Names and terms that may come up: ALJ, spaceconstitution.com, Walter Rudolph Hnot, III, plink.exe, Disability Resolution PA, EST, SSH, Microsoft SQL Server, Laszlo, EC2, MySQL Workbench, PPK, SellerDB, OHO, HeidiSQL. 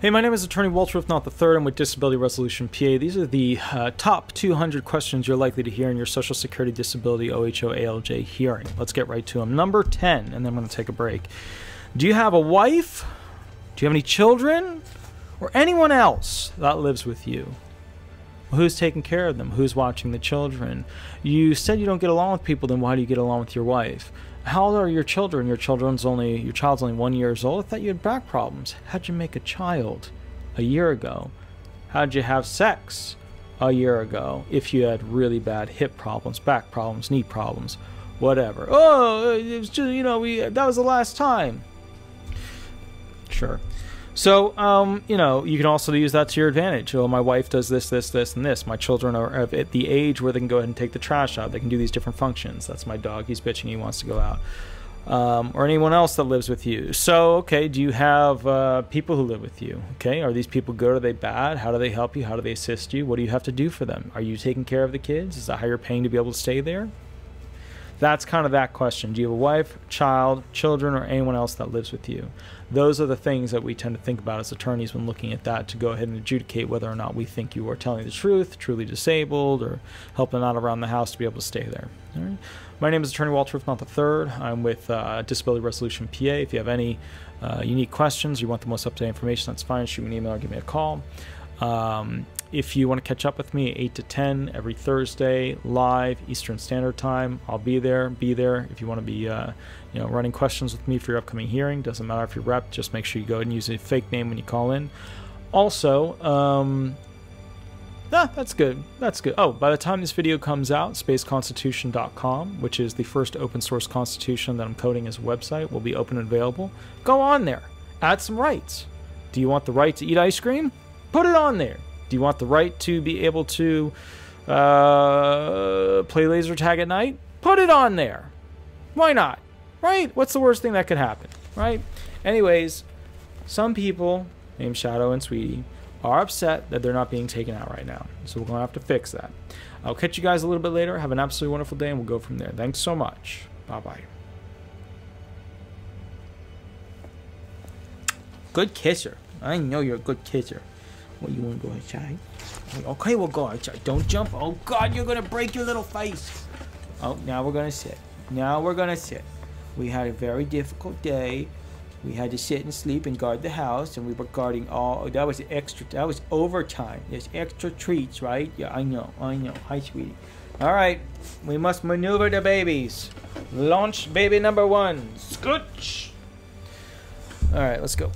Hey, my name is Attorney Walter Rudolph Hnot III. I'm with Disability Resolution PA. These are the top 200 questions you're likely to hear in your Social Security Disability OHO ALJ hearing. Let's get right to them. Number 10, and then I'm going to take a break. Do you have a wife? Do you have any children? Or anyone else that lives with you? Who's taking care of them? Who's watching the children? You said you don't get along with people, then why do you get along with your wife? How old are your children? Your child's only 1 year old. I thought you had back problems. How'd you make a child a year ago? How'd you have sex a year ago if you had really bad hip problems, back problems, knee problems, whatever? Oh, it was just, you know, that was the last time. Sure. So, you know, you can also use that to your advantage. Oh, my wife does this, this, this, and this. My children are at the age where they can go ahead and take the trash out. They can do these different functions. That's my dog. He's bitching. He wants to go out. Or anyone else that lives with you. So, okay, do you have people who live with you? Okay, are these people good? Are they bad? How do they help you? How do they assist you? What do you have to do for them? Are you taking care of the kids? Is that how you're paying to be able to stay there? That's kind of that question. Do you have a wife, child, children, or anyone else that lives with you? Those are the things that we tend to think about as attorneys when looking at that to go ahead and adjudicate whether or not we think you are telling the truth, truly disabled, or helping out around the house to be able to stay there. All right. My name is Attorney Walter Rudolph Hnot III. I'm with Disability Resolution PA. If you have any unique questions, you want the most up-to-date information, that's fine. Shoot me an email or give me a call. If you want to catch up with me, 8 to 10 every Thursday, live Eastern Standard Time, I'll be there. If you want to be you know, running questions with me for your upcoming hearing, doesn't matter if you're rep, just make sure you go ahead and use a fake name when you call in. Also, that's good. That's good. Oh, by the time this video comes out, spaceconstitution.com, which is the first open source constitution that I'm coding as a website, will be open and available. Go on there. Add some rights. Do you want the right to eat ice cream? Put it on there. Do you want the right to be able to play laser tag at night? Put it on there. Why not? Right? What's the worst thing that could happen? Right? Anyways, some people named Shadow and Sweetie are upset that they're not being taken out right now. So we're going to have to fix that. I'll catch you guys a little bit later. Have an absolutely wonderful day, and we'll go from there. Thanks so much. Bye-bye. Good kisser. I know you're a good kisser. Well, you want to go outside? Okay, we'll go outside. Don't jump. Oh, God, you're going to break your little face. Oh, now we're going to sit. Now we're going to sit. We had a very difficult day. We had to sit and sleep and guard the house, and we were guarding all. Oh, that was extra. That was overtime. There's extra treats, right? Yeah, I know. I know. Hi, sweetie. All right. We must maneuver the babies. Launch baby number one. Scooch. All right, let's go.